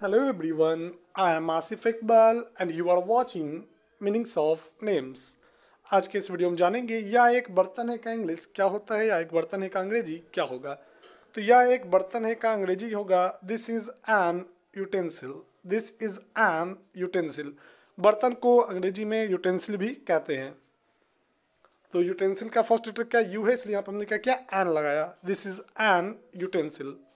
Hello everyone, I am Asif Iqbal and you are watching Meanings of Names. आज के इस video में जानेंगे या एक बर्तन है का इंग्लिश क्या होता है या एक बर्तन है का अंग्रेजी क्या होगा। तो या एक बर्तन है का अंग्रेजी होगा this is an utensil. This is an utensil. बर्तन को अंग्रेजी में यूटेंसिल भी कहते हैं। तो यूटेंसिल का फर्स्ट लेटर क्या यू है, इसलिए यहाँ पर हमने क्या किया एन लगाया। This is an utensil.